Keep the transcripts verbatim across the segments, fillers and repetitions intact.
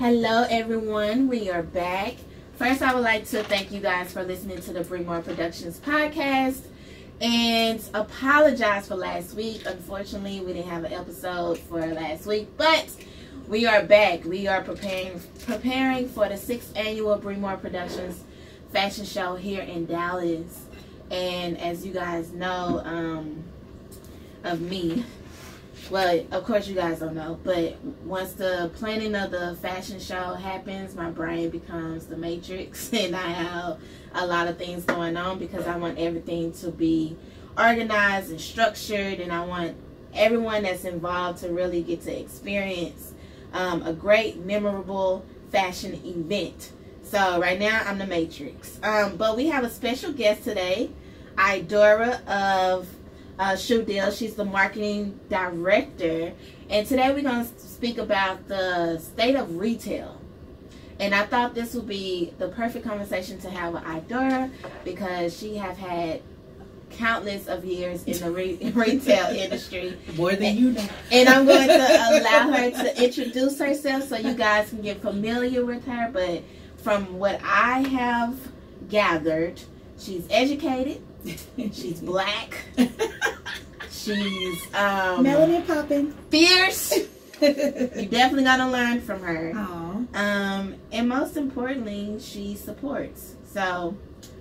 Hello everyone, we are back. First, I would like to thank you guys for listening to the Breemore Productions podcast and apologize for last week. Unfortunately, we didn't have an episode for last week, but we are back. We are preparing preparing for the sixth annual Breemore Productions fashion show here in Dallas. And as you guys know, um, of me, well, of course you guys don't know, but once the planning of the fashion show happens, my brain becomes the Matrix, and I have a lot of things going on because I want everything to be organized and structured, and I want everyone that's involved to really get to experience um, a great, memorable fashion event. So right now, I'm the Matrix. Um, but we have a special guest today, Idora of Uh, Shoe Deal. She's the marketing director, and today we're going to speak about the state of retail. And I thought this would be the perfect conversation to have with Idora because she have had countless of years in the re retail industry. More than you know. And I'm going to allow her to introduce herself so you guys can get familiar with her. But from what I have gathered, she's educated. She's black. She's um, melanin popping, fierce. You definitely gotta learn from her. Aww. Um, and most importantly, she supports. So,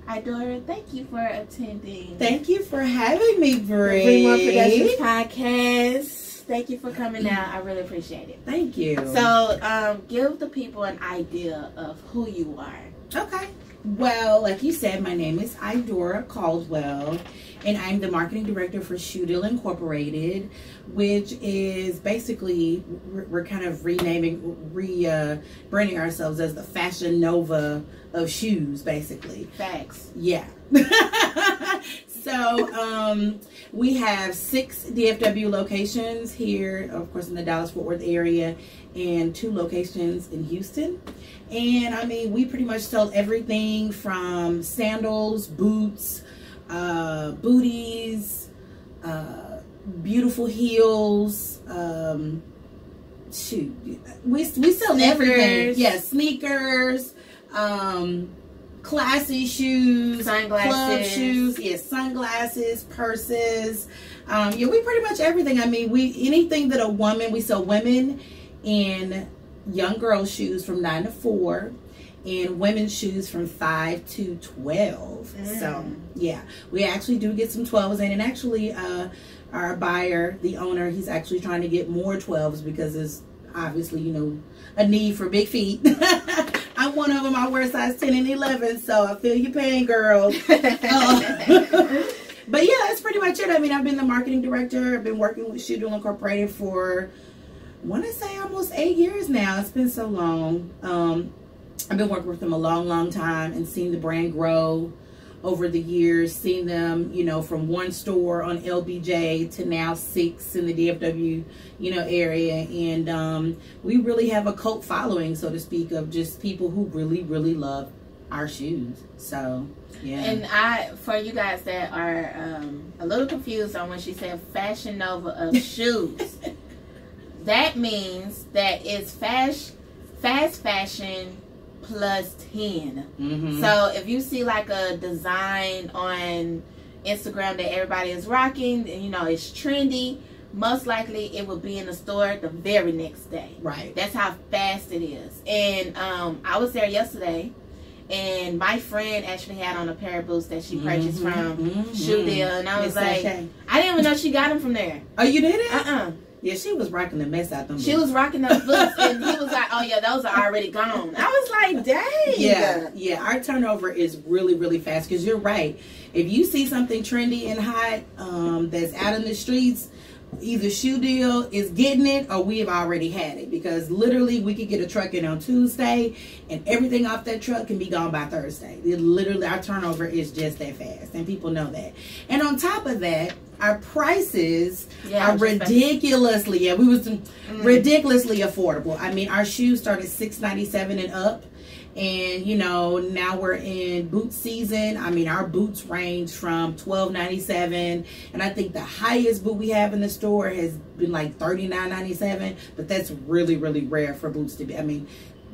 Idora, thank you for attending. Thank you for having me, Bree. Breemore Productions podcast. Thank you for coming out. I really appreciate it. Thank you. So, um, give the people an idea of who you are. Okay. Well, like you said, my name is Idora Caldwell, and I'm the marketing director for Shoe Deal Incorporated, which is basically, we're kind of renaming, re uh, branding ourselves as the Fashion Nova of shoes, basically. Facts. Yeah. So, um, we have six D F W locations here, of course, in the Dallas-Fort Worth area, and two locations in Houston. And, I mean, we pretty much sell everything from sandals, boots, uh, booties, uh, beautiful heels, um, shoot, we, we sell sneakers. Everything. Yeah, sneakers, um... classy shoes, sunglasses, club shoes, yes, sunglasses, purses. Um, yeah, we pretty much everything. I mean, we anything that a woman, we sell women in young girl shoes from nine to four, and women's shoes from five to twelve. Mm. So yeah, we actually do get some twelves in, and actually, uh, our buyer, the owner, he's actually trying to get more twelves because there's obviously, you know, a need for big feet. I'm one of them. I wear size ten and eleven, so I feel your pain, girl. Uh, but yeah, that's pretty much it. I mean, I've been the marketing director. I've been working with Shoe Deal Incorporated for, I want to say, almost eight years now. It's been so long. Um, I've been working with them a long, long time and seen the brand grow over the years. Seen them, you know, from one store on L B J to now six in the D F W, you know, area. And um, we really have a cult following, so to speak, of just people who really, really love our shoes. So, yeah. And I, for you guys that are um, a little confused on when she said Fashion Nova of shoes, that means that it's fast, fast fashion plus ten. Mm-hmm. So if you see like a design on Instagram that everybody is rocking and you know it's trendy, most likely it will be in the store the very next day. Right. That's how fast it is. And um I was there yesterday and my friend actually had on a pair of boots that she purchased mm-hmm. from mm-hmm. Shoe Deal, and I was yes, like okay. I didn't even know she got them from there. Oh, you didn't? Uh-uh. Yeah, she was rocking the mess out them boots. She was rocking those boots, and he was like, oh, yeah, those are already gone. I was like, dang. Yeah, yeah, our turnover is really, really fast, because you're right. If you see something trendy and hot um, that's out in the streets, either Shoe Deal is getting it, or we have already had it, because literally we could get a truck in on Tuesday, and everything off that truck can be gone by Thursday. It literally, our turnover is just that fast, and people know that. And on top of that, our prices yeah, are ridiculously, yeah, we was mm-hmm. ridiculously affordable. I mean, our shoes started six ninety-seven and up, and you know, now we're in boot season. I mean, our boots range from twelve ninety-seven, and I think the highest boot we have in the store has been like thirty-nine ninety-seven, but that's really, really rare for boots to be. I mean,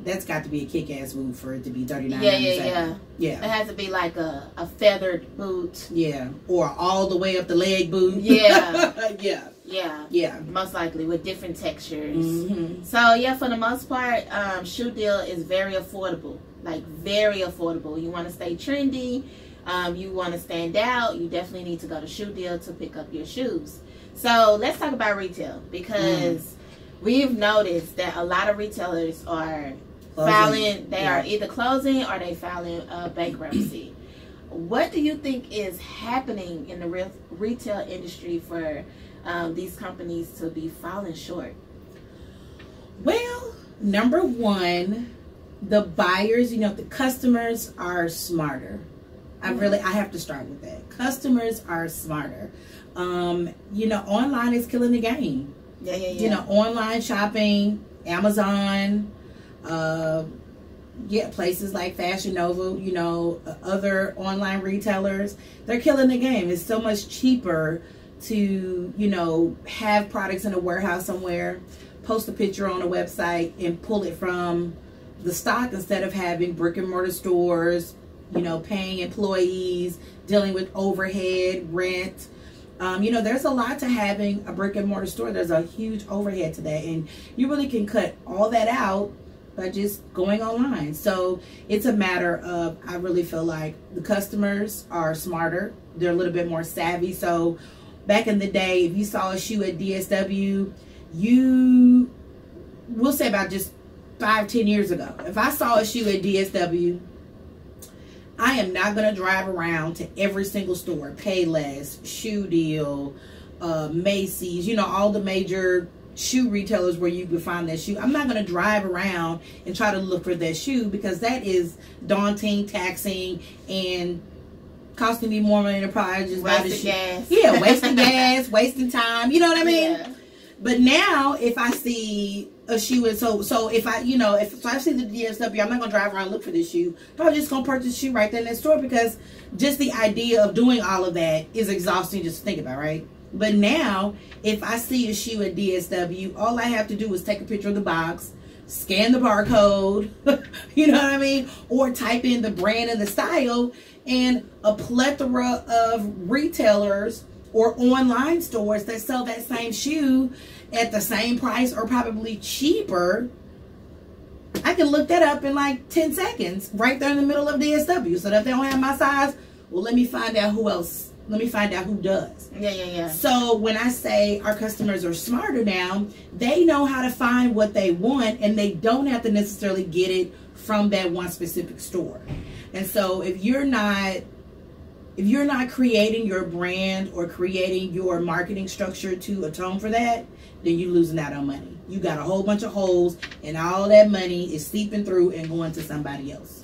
that's got to be a kick-ass move for it to be thirty-nine dollars. Yeah, yeah, yeah. Yeah. It has to be like a, a feathered boot. Yeah. Or all the way up the leg boot. Yeah. Yeah. Yeah. Yeah. Most likely with different textures. Mm-hmm. So, yeah, for the most part, um, Shoe Deal is very affordable. Like, very affordable. You want to stay trendy. Um, you want to stand out. You definitely need to go to Shoe Deal to pick up your shoes. So, let's talk about retail. Because mm. we've noticed that a lot of retailers are... Closing. Filing, they yeah. are either closing or they filing uh, bankruptcy. What do you think is happening in the re retail industry for um, these companies to be falling short? Well, number one, the buyers, you know, the customers are smarter. I really, I have to start with that. Customers are smarter. Um, you know, online is killing the game. Yeah, yeah, yeah. You know, online shopping, Amazon. Uh, yeah, places like Fashion Nova, you know, other online retailers, they're killing the game. It's so much cheaper to, you know, have products in a warehouse somewhere, post a picture on a website, and pull it from the stock instead of having brick and mortar stores, you know, paying employees, dealing with overhead, rent. Um, you know, there's a lot to having a brick and mortar store. There's a huge overhead to that, and you really can cut all that out by just going online. So it's a matter of, I really feel like the customers are smarter. They're a little bit more savvy. So back in the day, if you saw a shoe at D S W, you, we'll say about just five, ten years ago, if I saw a shoe at D S W, I am not gonna drive around to every single store, Payless, Shoe Deal, uh, Macy's, you know, all the major shoe retailers where you could find that shoe. I'm not going to drive around and try to look for that shoe because that is daunting, taxing, and costing me more money to probably just buy the shoe. Gas. Yeah, wasting gas, wasting time. You know what I mean? Yeah. But now, if I see a shoe, and so so if I, you know, if so I see the D S W, I'm not gonna drive around and look for this shoe. But I'm just gonna purchase the shoe right there in that store because just the idea of doing all of that is exhausting just to think about, right? But now, if I see a shoe at D S W, all I have to do is take a picture of the box, scan the barcode, you know what I mean? Or type in the brand and the style, and a plethora of retailers or online stores that sell that same shoe at the same price or probably cheaper, I can look that up in like ten seconds right there in the middle of D S W. So that if they don't have my size, well, let me find out who else. Let me find out who does. Yeah, yeah, yeah. So when I say our customers are smarter now, they know how to find what they want, and they don't have to necessarily get it from that one specific store. And so if you're not, if you're not creating your brand or creating your marketing structure to atone for that, then you're losing out on money. You got a whole bunch of holes, and all that money is seeping through and going to somebody else.